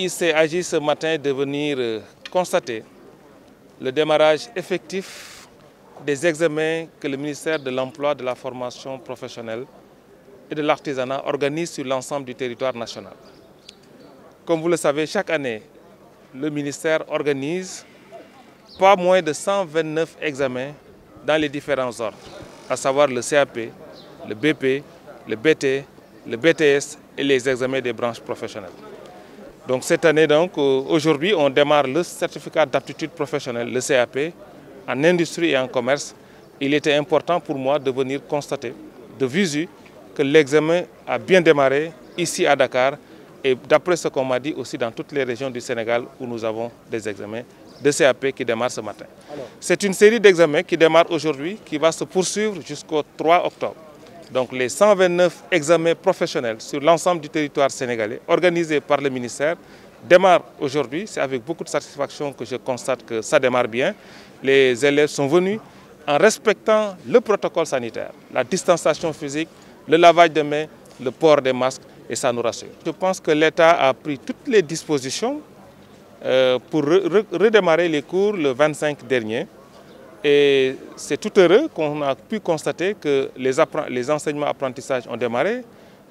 il s'est agi ce matin de venir constater le démarrage effectif des examens que le ministère de l'Emploi, de la Formation professionnelle et de l'Artisanat organise sur l'ensemble du territoire national. Comme vous le savez, chaque année, le ministère organise pas moins de 129 examens dans les différents ordres, à savoir le CAP, le BP, le BT, le BTS et les examens des branches professionnelles. Donc cette année, aujourd'hui, on démarre le certificat d'aptitude professionnelle, le CAP, en industrie et en commerce. Il était important pour moi de venir constater de visu que l'examen a bien démarré ici à Dakar et d'après ce qu'on m'a dit aussi dans toutes les régions du Sénégal où nous avons des examens de CAP qui démarrent ce matin. C'est une série d'examens qui démarre aujourd'hui, qui va se poursuivre jusqu'au 3 octobre. Donc les 129 examens professionnels sur l'ensemble du territoire sénégalais organisés par le ministère démarrent aujourd'hui. C'est avec beaucoup de satisfaction que je constate que ça démarre bien. Les élèves sont venus en respectant le protocole sanitaire, la distanciation physique, le lavage de mains, le port des masques et ça nous rassure. Je pense que l'État a pris toutes les dispositions pour redémarrer les cours le 25 dernier. Et c'est tout heureux qu'on a pu constater que les enseignements-apprentissages ont démarré.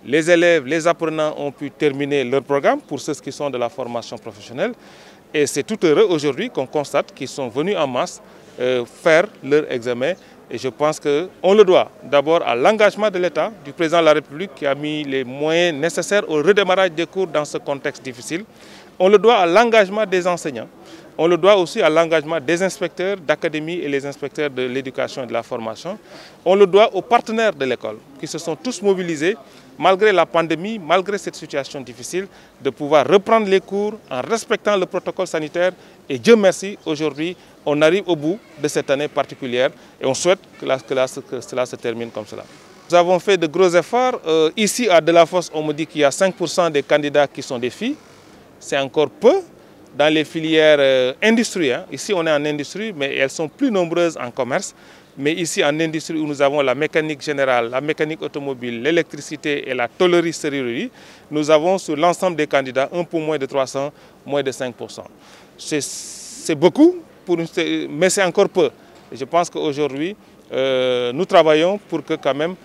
Les élèves, les apprenants ont pu terminer leur programme pour ceux qui sont de la formation professionnelle. Et c'est tout heureux aujourd'hui qu'on constate qu'ils sont venus en masse faire leur examen. Et je pense qu'on le doit d'abord à l'engagement de l'État, du président de la République qui a mis les moyens nécessaires au redémarrage des cours dans ce contexte difficile. On le doit à l'engagement des enseignants. On le doit aussi à l'engagement des inspecteurs d'académie et les inspecteurs de l'éducation et de la formation. On le doit aux partenaires de l'école qui se sont tous mobilisés malgré la pandémie, malgré cette situation difficile, de pouvoir reprendre les cours en respectant le protocole sanitaire. Et Dieu merci, aujourd'hui, on arrive au bout de cette année particulière et on souhaite que cela se termine comme cela. Nous avons fait de gros efforts. Ici à Delafosse, on me dit qu'il y a 5% des candidats qui sont des filles. C'est encore peu. Dans les filières industrielles, ici on est en industrie, mais elles sont plus nombreuses en commerce. Mais ici en industrie où nous avons la mécanique générale, la mécanique automobile, l'électricité et la tôlerie-serrurerie, nous avons sur l'ensemble des candidats un peu moins de 300, moins de 5%. C'est beaucoup, mais c'est encore peu. Et je pense qu'aujourd'hui, nous travaillons pour que quand même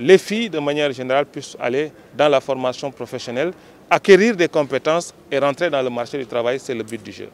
les filles de manière générale puissent aller dans la formation professionnelle, acquérir des compétences et rentrer dans le marché du travail, c'est le but du jeu.